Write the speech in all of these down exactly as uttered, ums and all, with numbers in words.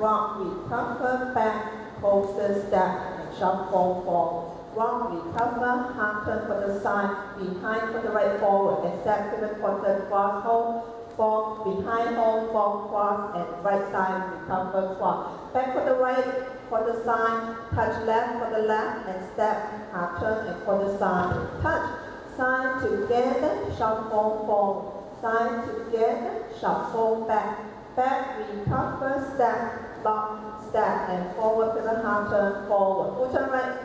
One we cover back, holster step, and shuffle forward. One we cover, half turn for the side, behind for the right forward, and step to the quarter cross hold. Four, behind hold, four cross, and right side recover cross. Back for the right, for the side, touch left for the left, and step, half turn, and for the side. Touch, side together, shuffle forward, side together, shuffle back. Back, recover, step, lock, step, and forward to the half turn, forward. Full turn right,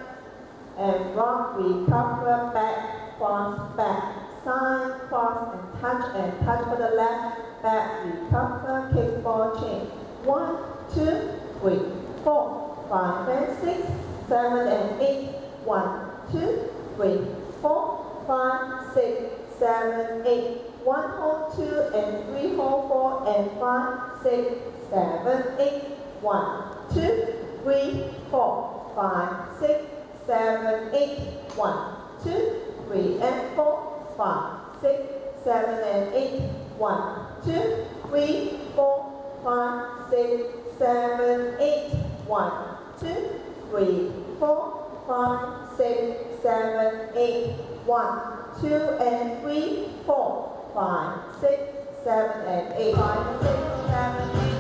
and rock, recover, back, cross, back. Side, cross, and touch, and touch for the left, back, recover, kick, ball, chain. One, two, three, four, five, and six, seven, and eight. One, two, three, four, five, six, seven, eight. One, hold, two, and three, hold, four, and five, six, seven, eight. One, two, three, four, five, six, seven, eight. One, two, three, and four. Five, six, seven, and eight. One, two, three, four, five, six, seven, eight. One, two, three, four, five, six, seven, eight. One, two, and three, four, five, six, seven, and eight. Five, six, seven, eight.